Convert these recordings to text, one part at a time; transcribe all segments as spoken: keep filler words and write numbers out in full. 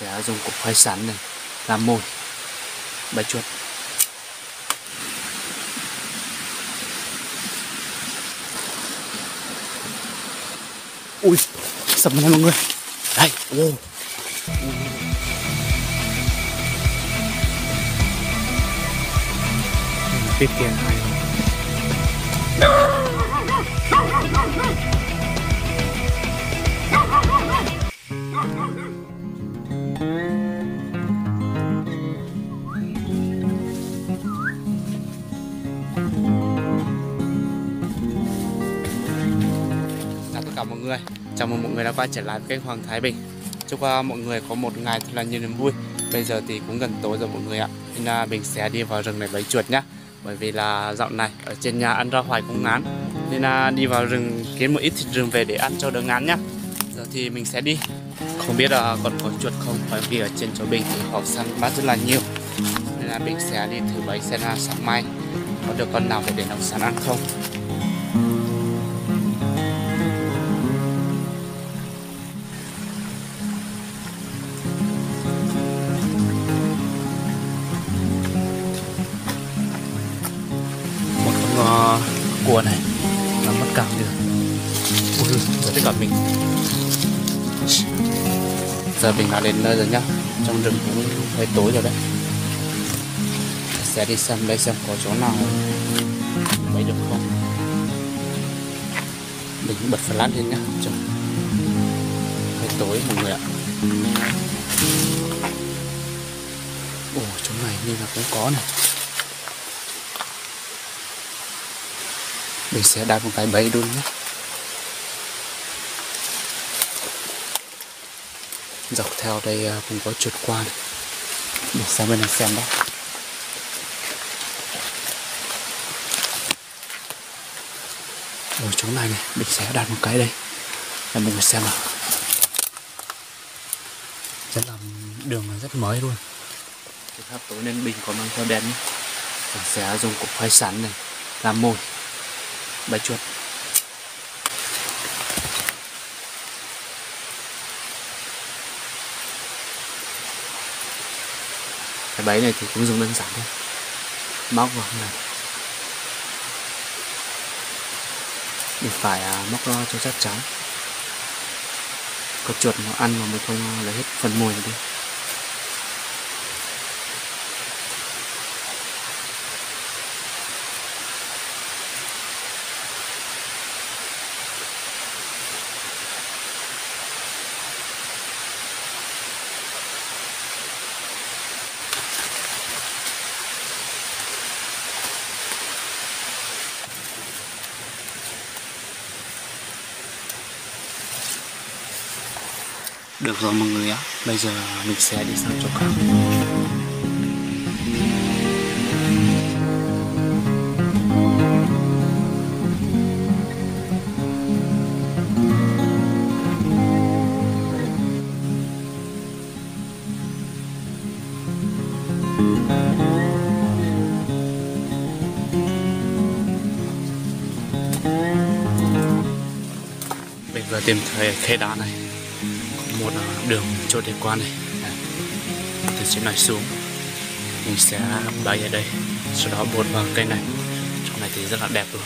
sẽ dùng cục khoai sắn này làm mồi bài chuột. Ui, sập nha mọi người. Đây, ô. Tiết kiệm hay. Chào tất cả mọi người, chào mừng mọi người đã quay trở lại với kênh Hoàng Thái Bình. Chúc mọi người có một ngày thật là nhiều niềm vui. Bây giờ thì cũng gần tối rồi mọi người ạ, nên là mình sẽ đi vào rừng này bẫy chuột nhá. Bởi vì là dạo này ở trên nhà ăn ra hoài cũng ngán, nên là đi vào rừng kiếm một ít thịt rừng về để ăn cho đỡ ngán nhá. Giờ thì mình sẽ đi. Không biết là còn có chuột không, bởi vì ở trên chỗ mình thì họ săn bắt rất là nhiều, nên là mình sẽ đi thử bẫy xem là sáng mai có được con nào để để nấu sẵn ăn không. Cua này nó mất cảm được. Ui, giờ tất cả mình giờ mình đã đến nơi rồi nhá. Trong rừng cũng hơi tối rồi đấy. Sẽ đi xem đây xem có chỗ nào mới được không. Mình bật flash lên nhá. Trời, hơi tối mọi người ạ. Ồ, chỗ này như là cũng có này. Mình sẽ đặt một cái bẫy luôn nhé. Dọc theo đây cũng có chuột qua này. Mình sang bên này xem đó. Ở chỗ này này, mình sẽ đặt một cái đây để mình xem nào. Rất là đường là rất mới luôn. Cái tháp tối nên mình có mang theo đèn nhé. Mình sẽ dùng cục khoai sắn này làm mồi bài chuột. Cái bẫy này thì cũng dùng đơn giản thôi, móc vào này mình phải à, móc cho chắc chắn, con chuột nó ăn mà mình không lấy hết phần mồi này đi. Được rồi mọi người ạ, bây giờ mình sẽ đi sang chỗ khác. Mình vừa tìm thấy khe đá này, một đường trôi đi qua này. Từ trên này xuống mình sẽ bẫy ở đây, sau đó buộc vào cây này. Trong này thì rất là đẹp luôn.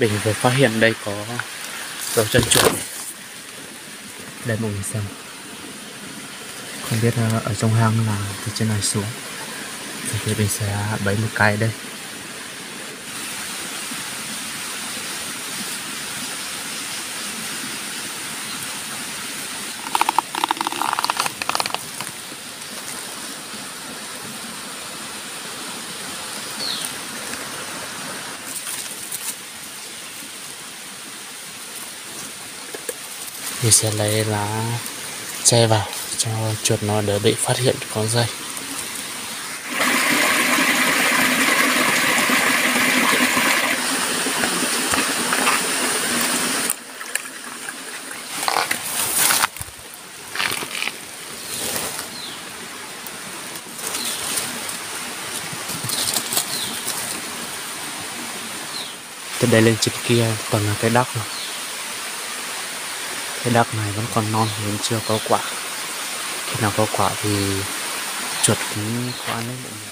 Mình vừa phát hiện đây có dấu chân chuột. Đây mọi người xem. Không biết ở trong hang là từ trên này xuống. Thì mình sẽ bẫy một cái đây. Mình sẽ lấy lá che vào cho chuột nó đỡ bị phát hiện con dây. Từ đây lên trên kia còn là cái đắc rồi. Cái đắc này vẫn còn non, vẫn chưa có quả. Khi nào có quả thì chuột cũng có ăn đấy mọi người.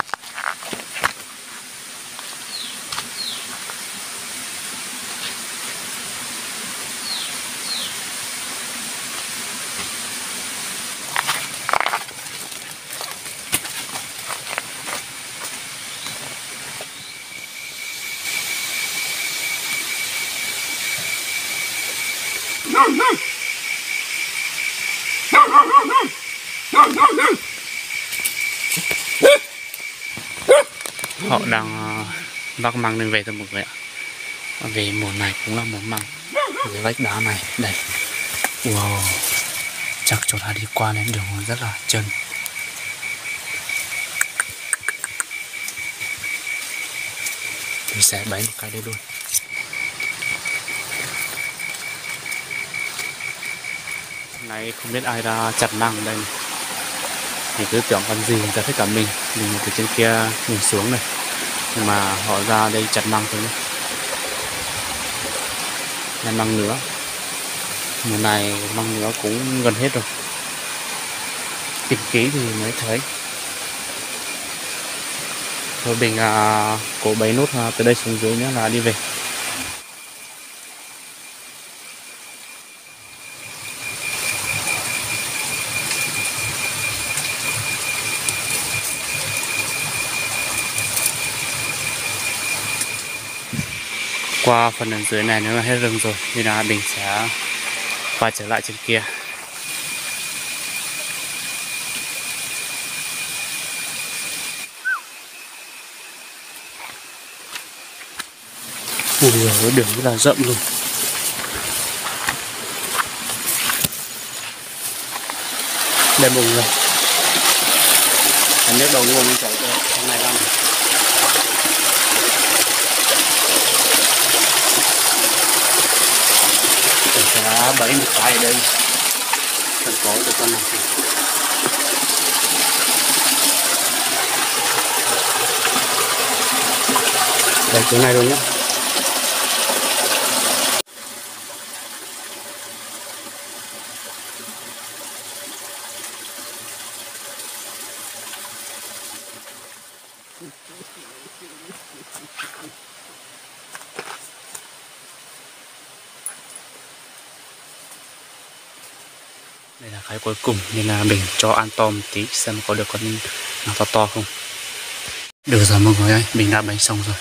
Họ đang vác măng lên về thôi mọi người ạ. Về mùa này cũng là mùa măng. Cái vách đá này đây. Wow, chắc chỗ ta đi qua đến đường rất là trơn. Mình sẽ bấy một cái đây luôn. Nay không biết ai ra chặt măng đây. Mình cứ tưởng con gì ra hết cả mình. Mình từ trên kia nhìn xuống này, nhưng mà họ ra đây chặt măng thôi. Là măng nữa. Mùa này măng nữa cũng gần hết rồi. Tìm kỹ thì mới thấy. Thôi mình à, cổ bấy nốt à, từ đây xuống dưới nữa là đi về. Qua phần ở dưới này nếu là hết rừng rồi thì là mình sẽ quay trở lại trên kia. Ui, đường rất là rộng luôn. Đây mọi người, nước đầu nguồn chảy trong này ra này. Đã bẫy một cái ở đây, thật có được con này. Đây chỗ này rồi nhé. Đây là cái cuối cùng nên là mình cho ăn to một tí xem có được con nào to to không. Được rồi mọi người ơi, mình đã bày xong rồi.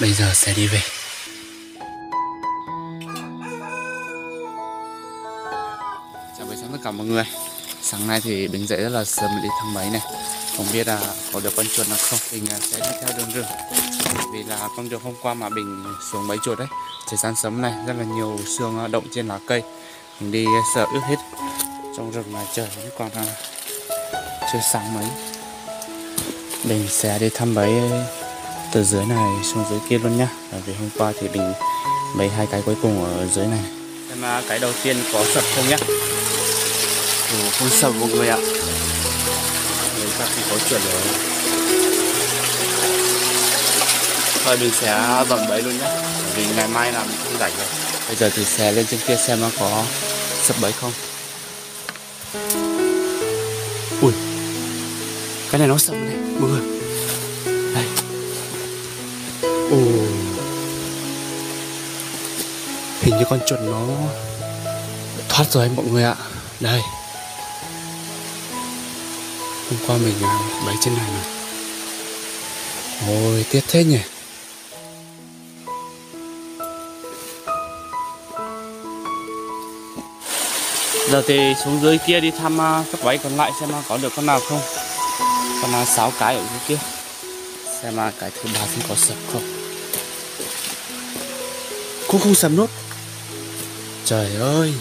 Bây giờ sẽ đi về. Chào buổi sáng tất cả mọi người. Sáng nay thì mình dậy rất là sớm để đi thang máy này. Không biết là có được con chuột nào không. Mình sẽ đi theo đường rừng. Vì là con đường hôm qua mà mình xuống bẫy chuột đấy. Thời gian sớm này rất là nhiều xương động trên lá cây. Mình đi sợ ướt hết. Trong rừng mà trời vẫn còn à, chưa sáng mấy. Mình sẽ đi thăm bẫy từ dưới này xuống dưới kia luôn nhá. Bởi vì hôm qua thì mình bẫy hai cái cuối cùng ở dưới này. Xem mà cái đầu tiên có sập không nhá. Ừ, không sập mọi người ạ. Lấy ra thì có chuyện rồi. Thôi mình sẽ dọn bẫy luôn nhá. Bởi vì ngày mai là mình không rảnh rồi. Bây giờ thì sẽ lên trên kia xem nó có sập bẫy không. Ui, cái này nó sập này mọi người. Đây. Ồ, hình như con chuột nó thoát rồi mọi người ạ. Đây, hôm qua mình bẫy trên này mà. Ôi tiếc thế nhỉ. Giờ thì xuống dưới kia đi thăm các bẫy còn lại xem có được con nào không. Còn sáu cái ở dưới kia. Xem là cái thứ ba không có sập không. Cũng không sập nốt. Trời ơi,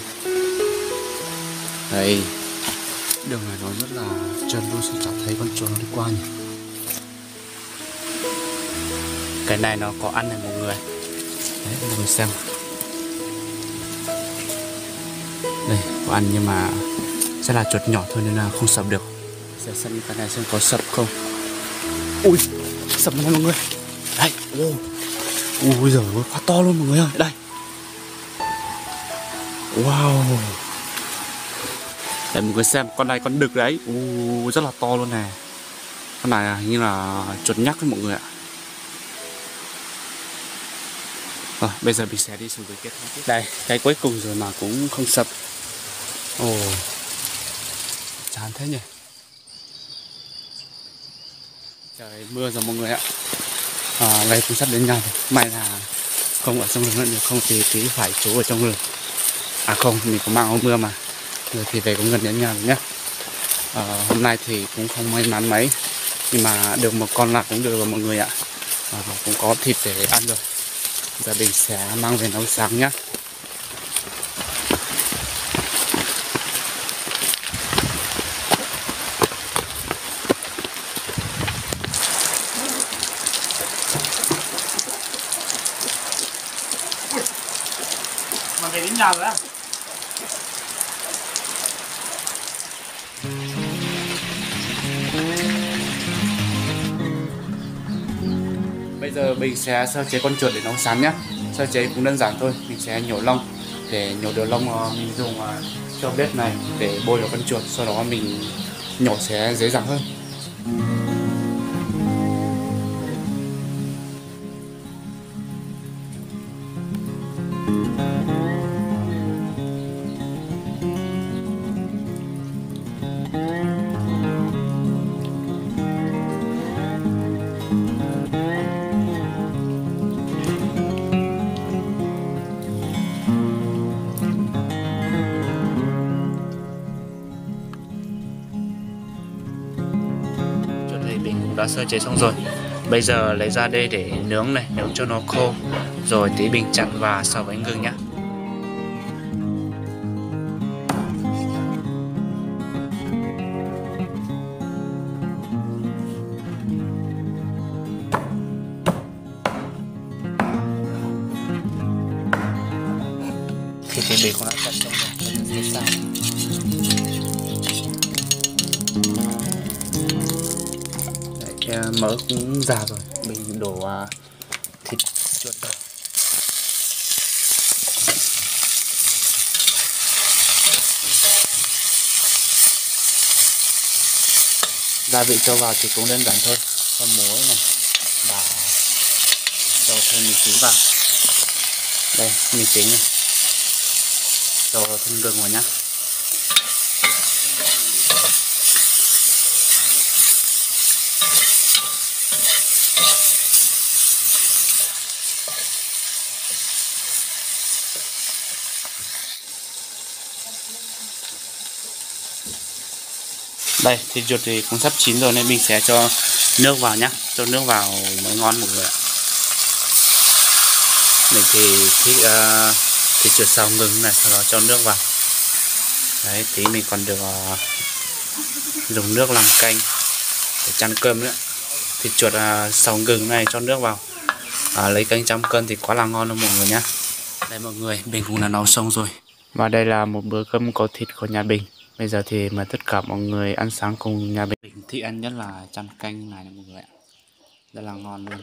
Đây, đường này nói rất là chân tôi sẽ cảm thấy con chuột nó đi qua nhỉ. Cái này nó có ăn được một người. Đấy, mọi người xem. Đây, có ăn nhưng mà sẽ là chuột nhỏ thôi nên là không sập được. Sẽ xem cái này xem có sập không. Ui, sập luôn mọi người. Đây, ô. Ui giời ơi, quá to luôn mọi người ơi. Đây. Wow. Để mình cứ xem con này con đực đấy. Ui, rất là to luôn nè. Con này như là chuột nhắc đấy mọi người ạ. Rồi bây giờ mình sẽ đi xuống cái kết thúc. Đây, cái cuối cùng rồi mà cũng không sập. Ồ, oh, chán thế nhỉ. Trời mưa rồi mọi người ạ. À, đây cũng sắp đến nhà rồi. May là không ở trong rừng nữa, không thì tí phải trú ở trong rừng. À không, mình có mang áo mưa mà. Rồi thì về cũng gần đến nhà rồi nhé. À, hôm nay thì cũng không may mắn mấy, nhưng mà được một con lạc cũng được rồi mọi người ạ. À, cũng có thịt để ăn rồi. Giờ mình sẽ mang về nấu sáng nhé. Mà về đến nhà rồi á. Bây giờ mình sẽ sơ chế con chuột để nấu sắn nhé. Sơ chế cũng đơn giản thôi, mình sẽ nhổ lông. Để nhổ được lông mình dùng cho bếp này để bôi vào con chuột, sau đó mình nhổ sẽ dễ dàng hơn. Đã sơ chế xong rồi. Bây giờ lấy ra đây để nướng này, nướng cho nó khô. Rồi tí bình chặt và xào bánh gừng nhé. Thì tí bình cũng đã chặt xong rồi, mình sẽ xào. Mỡ cũng già rồi, mình đổ uh, thịt chuột vào. Gia vị cho vào thì cũng đơn giản thôi, cho muối này và cho thêm mì chính vào. Đây, mì chính này, cho thêm gừng vào nhé. Đây, thịt chuột thì cũng sắp chín rồi nên mình sẽ cho nước vào nhé. Cho nước vào mới ngon mọi người ạ. Mình thì thích uh, thịt chuột xào ngừng này, sau đó cho nước vào. Đấy, tí mình còn được uh, dùng nước làm canh để chăn cơm nữa. Thịt chuột uh, xào ngừng này cho nước vào. uh, Lấy canh trăm cân thì quá là ngon luôn mọi người nhé. Đây mọi người, mình cũng đã nấu xong rồi. Và đây là một bữa cơm có thịt của nhà Bình. Bây giờ thì mà tất cả mọi người ăn sáng cùng nhà Bình. Bình thích ăn nhất là chăn canh này mọi người ạ. Rất là ngon luôn.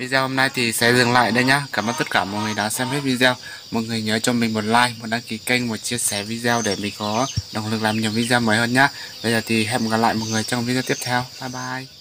Video hôm nay thì sẽ dừng lại đây nhá. Cảm ơn tất cả mọi người đã xem hết video. Mọi người nhớ cho mình một like, một đăng ký kênh, một chia sẻ video để mình có động lực làm nhiều video mới hơn nhá. Bây giờ thì hẹn gặp lại mọi người trong video tiếp theo. Bye bye.